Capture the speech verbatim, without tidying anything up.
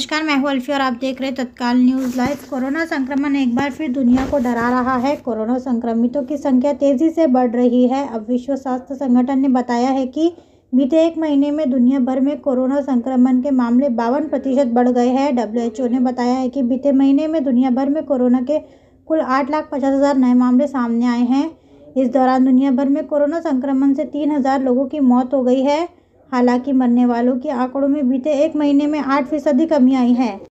नमस्कार, मैं हूँ अल्फी और आप देख रहे हैं तत्काल न्यूज़ लाइव। कोरोना संक्रमण एक बार फिर दुनिया को डरा रहा है। कोरोना संक्रमितों की संख्या तेज़ी से बढ़ रही है। अब विश्व स्वास्थ्य संगठन ने बताया है कि बीते एक महीने में दुनिया भर में कोरोना संक्रमण के मामले बावन प्रतिशत बढ़ गए हैं। डब्ल्यू एच ओ ने बताया है कि बीते महीने में दुनिया भर में कोरोना के कुल आठ लाख पचास हज़ार नए मामले सामने आए हैं। इस दौरान दुनिया भर में कोरोना संक्रमण से तीन हज़ार लोगों की मौत हो गई है। हालांकि मरने वालों के आंकड़ों में बीते एक महीने में आठ फीसदी कमी आई है।